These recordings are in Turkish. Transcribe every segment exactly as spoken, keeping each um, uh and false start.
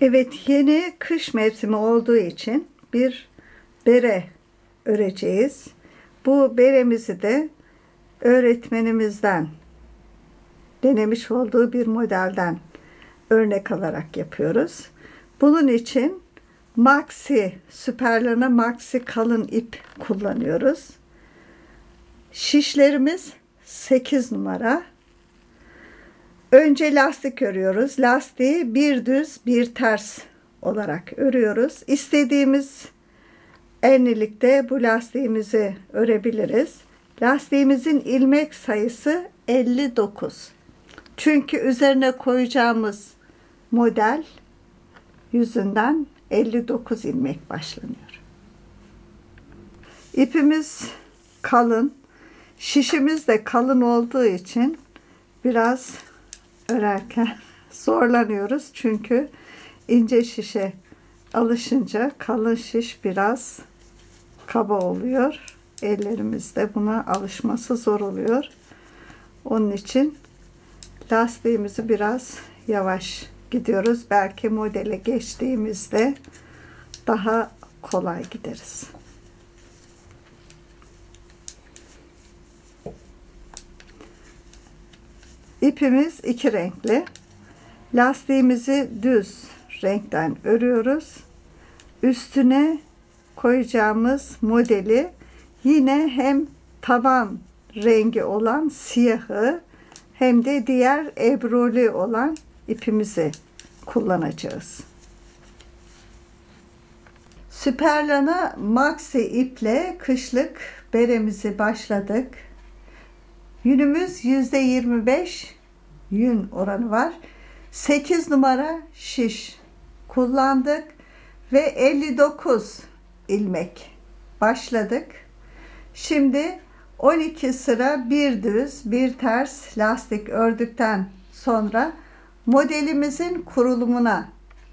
Evet, yeni kış mevsimi olduğu için bir bere öreceğiz. Bu beremizi de öğretmenimizden denemiş olduğu bir modelden örnek alarak yapıyoruz. Bunun için Maxi, süperlana Maxi kalın ip kullanıyoruz. Şişlerimiz sekiz numara. Önce lastik örüyoruz. Lastiği bir düz bir ters olarak örüyoruz. İstediğimiz enlilikte bu lastiğimizi örebiliriz. Lastiğimizin ilmek sayısı elli dokuz. Çünkü üzerine koyacağımız model yüzünden elli dokuz ilmek başlanıyor. İpimiz kalın. Şişimiz de kalın olduğu için biraz örerken zorlanıyoruz. Çünkü ince şişe alışınca kalın şiş biraz kaba oluyor. Ellerimizde buna alışması zor oluyor. Onun için lastiğimizi biraz yavaş gidiyoruz. Belki modele geçtiğimizde daha kolay gideriz. İpimiz iki renkli. Lastiğimizi düz renkten örüyoruz. Üstüne koyacağımız modeli yine hem taban rengi olan siyahı hem de diğer ebruli olan ipimizi kullanacağız. Süperlana Maxi iple kışlık beremizi başladık. Yünümüz yüzde yirmi beş yün oranı var. sekiz numara şiş kullandık ve elli dokuz ilmek başladık. Şimdi on iki sıra bir düz bir ters lastik ördükten sonra modelimizin kurulumuna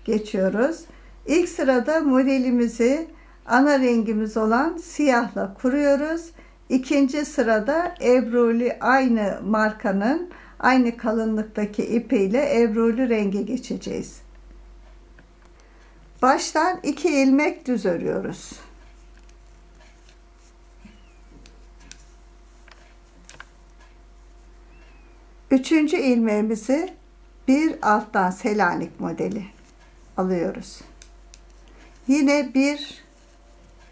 geçiyoruz. İlk sırada modelimizi ana rengimiz olan siyahla kuruyoruz. İkinci sırada ebruli aynı markanın aynı kalınlıktaki ipiyle ebruli renge geçeceğiz. Baştan iki ilmek düz örüyoruz. Üçüncü ilmeğimizi bir alttan Selanik modeli alıyoruz. Yine bir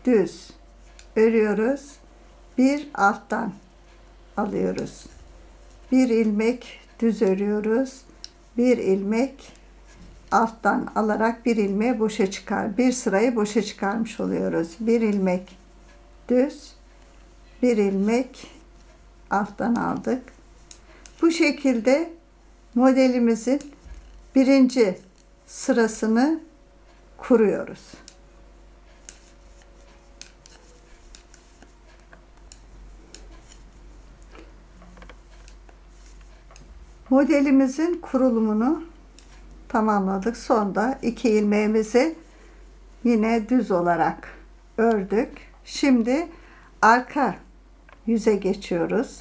düz örüyoruz. Bir alttan alıyoruz. Bir ilmek düz örüyoruz. Bir ilmek alttan alarak bir ilmeği boşa çıkar. Bir sırayı boşa çıkarmış oluyoruz. Bir ilmek düz, bir ilmek alttan aldık. Bu şekilde modelimizin birinci sırasını kuruyoruz. Modelimizin kurulumunu tamamladık. Sonda iki ilmeğimizi yine düz olarak ördük. Şimdi arka yüze geçiyoruz.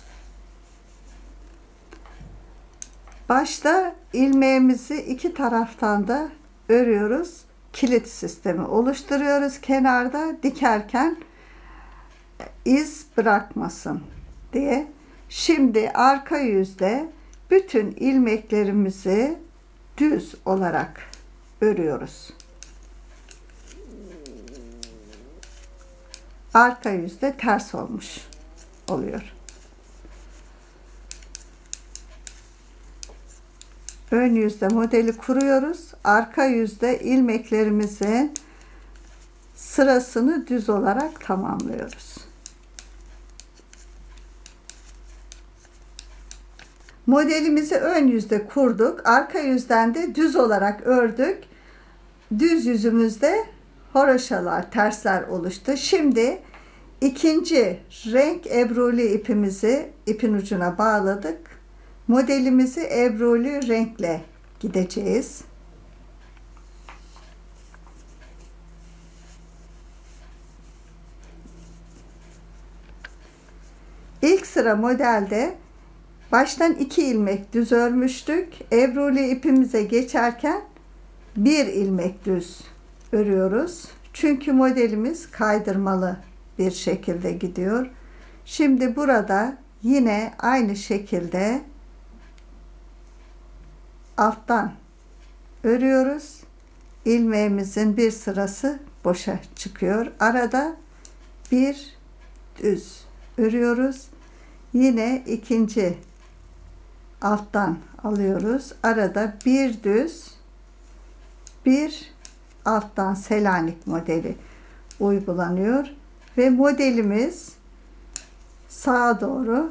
Başta ilmeğimizi iki taraftan da örüyoruz. Kilit sistemi oluşturuyoruz. Kenarda dikerken iz bırakmasın diye. Şimdi arka yüzde bütün ilmeklerimizi düz olarak örüyoruz. Arka yüzde ters olmuş oluyor. Ön yüzde modeli kuruyoruz. Arka yüzde ilmeklerimizin sırasını düz olarak tamamlıyoruz. Modelimizi ön yüzde kurduk. Arka yüzden de düz olarak ördük. Düz yüzümüzde horoşalar, tersler oluştu. Şimdi ikinci renk ebruli ipimizi ipin ucuna bağladık. Modelimizi ebruli renkle gideceğiz. İlk sıra modelde baştan iki ilmek düz örmüştük. Ebruli ipimize geçerken bir ilmek düz örüyoruz. Çünkü modelimiz kaydırmalı bir şekilde gidiyor. Şimdi burada yine aynı şekilde alttan örüyoruz. İlmeğimizin bir sırası boşa çıkıyor. Arada bir düz örüyoruz. Yine ikinci alttan alıyoruz. Arada bir düz, bir alttan Selanik modeli uygulanıyor ve modelimiz sağa doğru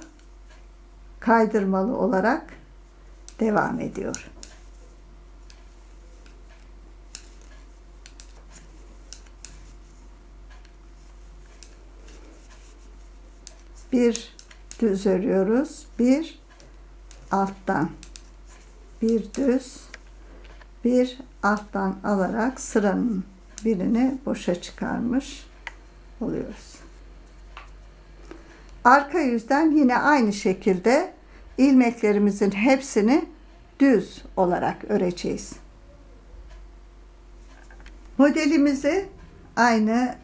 kaydırmalı olarak devam ediyor. Bir düz örüyoruz, bir alttan bir düz, bir alttan alarak sıranın birini boşa çıkarmış oluyoruz. Arka yüzden yine aynı şekilde ilmeklerimizin hepsini düz olarak öreceğiz. Modelimizi aynı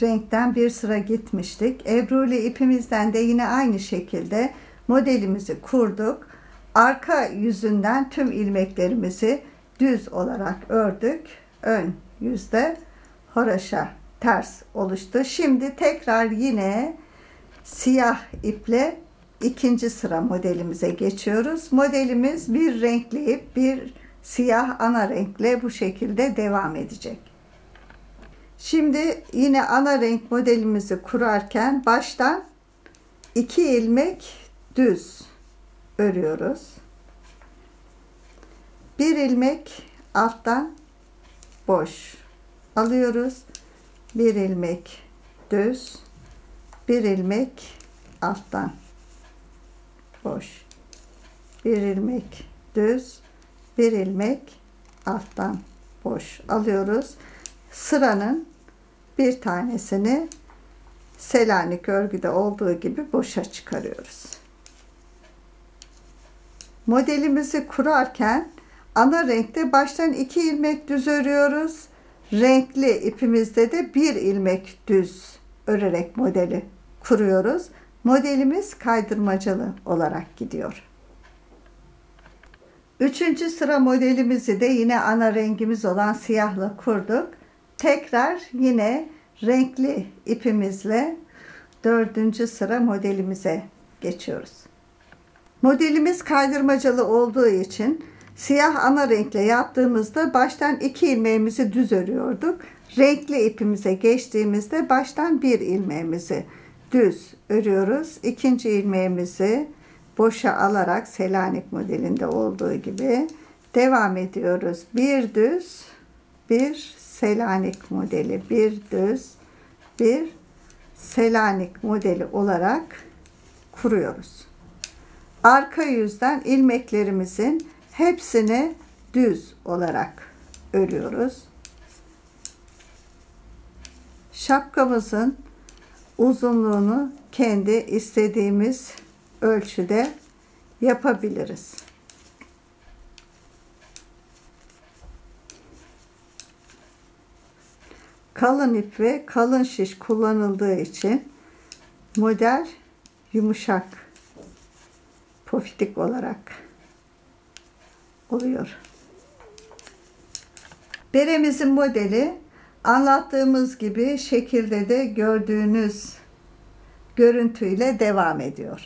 renkten bir sıra gitmiştik. Ebru ile ipimizden de yine aynı şekilde modelimizi kurduk. Arka yüzünden tüm ilmeklerimizi düz olarak ördük. Ön yüzde haraşa ters oluştu. Şimdi tekrar yine siyah iple ikinci sıra modelimize geçiyoruz. Modelimiz bir renkli ip, bir siyah ana renkle bu şekilde devam edecek. Şimdi yine ana renk modelimizi kurarken baştan iki ilmek düz örüyoruz. Bir ilmek alttan boş alıyoruz. Bir ilmek düz, bir ilmek alttan boş. Bir ilmek düz, bir ilmek alttan boş alıyoruz. Sıranın bir tanesini Selanik örgüde olduğu gibi boşa çıkarıyoruz. Modelimizi kurarken ana renkte baştan iki ilmek düz örüyoruz. Renkli ipimizde de bir ilmek düz örerek modeli kuruyoruz. Modelimiz kaydırmacalı olarak gidiyor. Üçüncü sıra modelimizi de yine ana rengimiz olan siyahla kurduk. Tekrar yine renkli ipimizle dördüncü sıra modelimize geçiyoruz. Modelimiz kaydırmacalı olduğu için siyah ana renkle yaptığımızda baştan iki ilmeğimizi düz örüyorduk. Renkli ipimize geçtiğimizde baştan bir ilmeğimizi düz örüyoruz. İkinci ilmeğimizi boşa alarak Selanik modelinde olduğu gibi devam ediyoruz. Bir düz, bir Selanik modeli, bir düz, bir Selanik modeli olarak kuruyoruz. Arka yüzden ilmeklerimizin hepsini düz olarak örüyoruz. Şapkamızın uzunluğunu kendi istediğimiz ölçüde yapabiliriz. Kalın ip ve kalın şiş kullanıldığı için model yumuşak, pofidik olarak oluyor. Beremizin modeli anlattığımız gibi şekilde de gördüğünüz görüntüyle devam ediyor.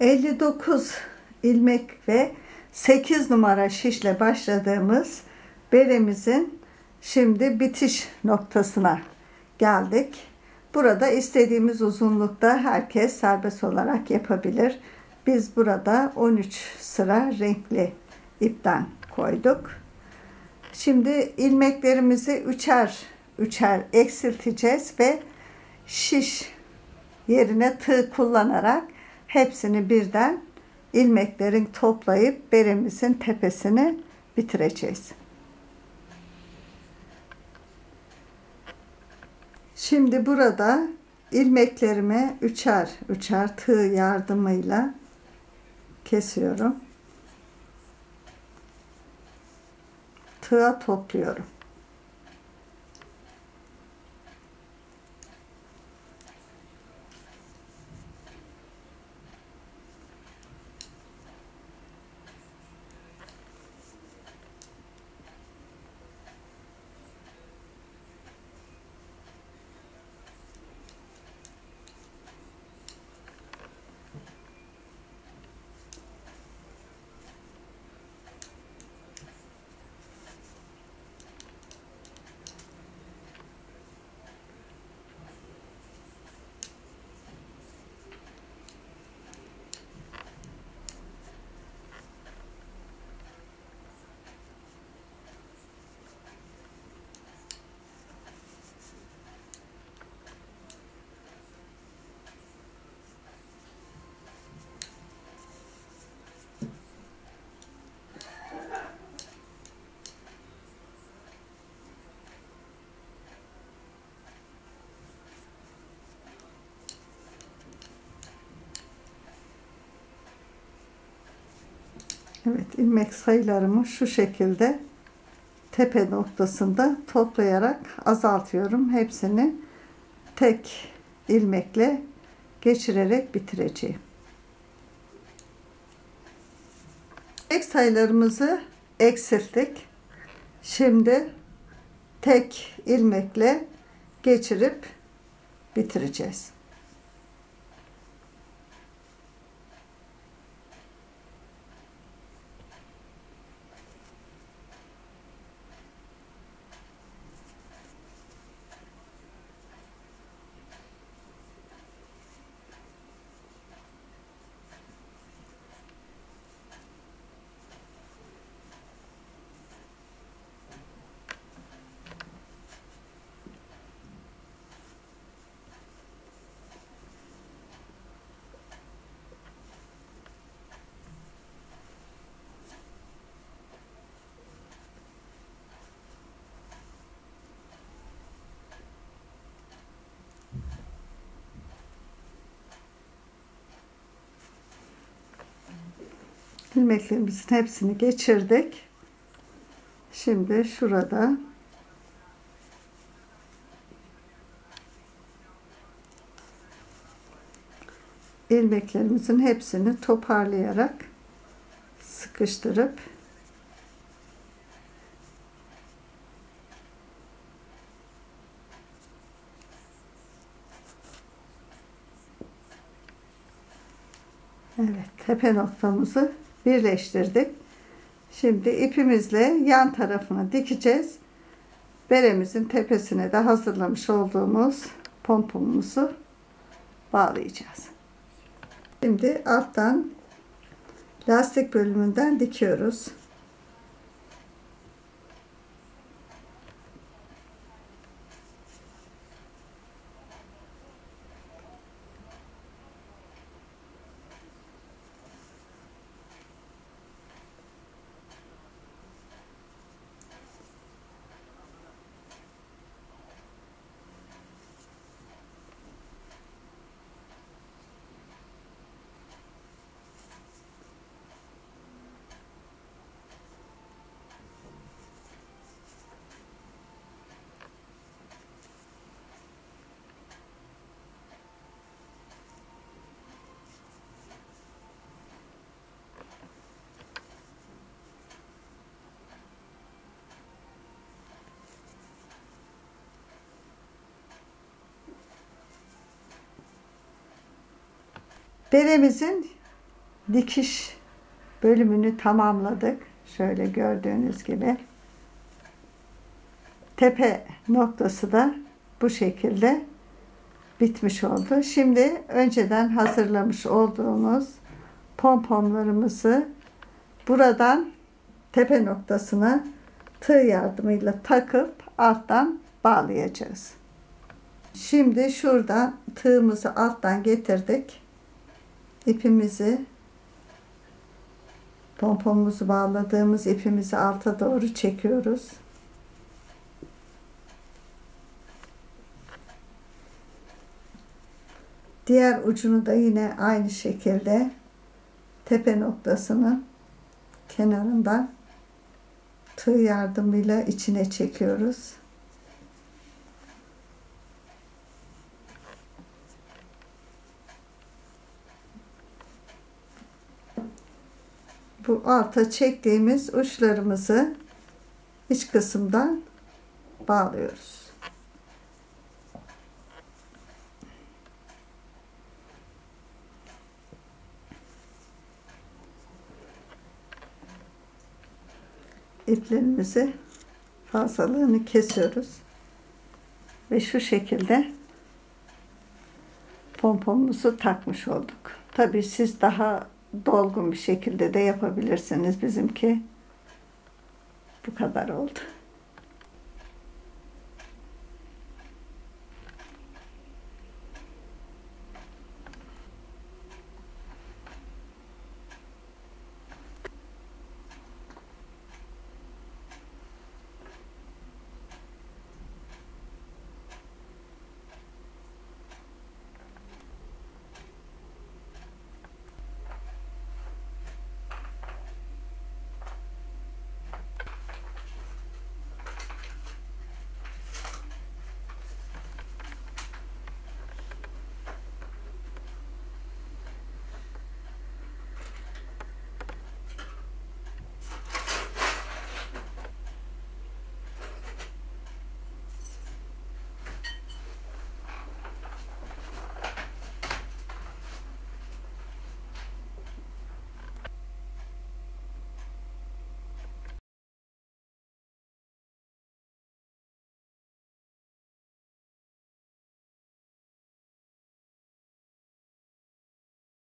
elli dokuz ilmek ve sekiz numara şişle başladığımız beremizin şimdi bitiş noktasına geldik. Burada istediğimiz uzunlukta herkes serbest olarak yapabilir. Biz burada on üç sıra renkli ipten koyduk. Şimdi ilmeklerimizi üçer üçer eksilteceğiz ve şiş yerine tığ kullanarak hepsini birden ilmeklerin toplayıp berimizin tepesini bitireceğiz. Şimdi burada ilmeklerimi üçer üçer tığ yardımıyla kesiyorum. Tığa topluyorum. Evet, ilmek sayılarımı şu şekilde tepe noktasında toplayarak azaltıyorum. Hepsini tek ilmekle geçirerek bitireceğim. İlmek sayılarımızı eksilttik. Şimdi tek ilmekle geçirip bitireceğiz. İlmeklerimizin hepsini geçirdik. Şimdi şurada ilmeklerimizin hepsini toparlayarak sıkıştırıp evet, tepe noktamızı birleştirdik. Şimdi ipimizle yan tarafını dikeceğiz. Beremizin tepesine de hazırlamış olduğumuz pompumuzu bağlayacağız. Şimdi alttan lastik bölümünden dikiyoruz. Beremizin dikiş bölümünü tamamladık. Şöyle gördüğünüz gibi. Tepe noktası da bu şekilde bitmiş oldu. Şimdi önceden hazırlamış olduğumuz pomponlarımızı buradan tepe noktasına tığ yardımıyla takıp alttan bağlayacağız. Şimdi şuradan tığımızı alttan getirdik. İpimizi Pompomuzu bağladığımız ipimizi alta doğru çekiyoruz. Diğer ucunu da yine aynı şekilde tepe noktasının kenarından tığ yardımıyla içine çekiyoruz. Bu alta çektiğimiz uçlarımızı iç kısımdan bağlıyoruz. İplerimizi fazlalığını kesiyoruz ve şu şekilde pomponumuzu takmış olduk. Tabii siz daha dolgun bir şekilde de yapabilirsiniz. Bizimki bu kadar oldu.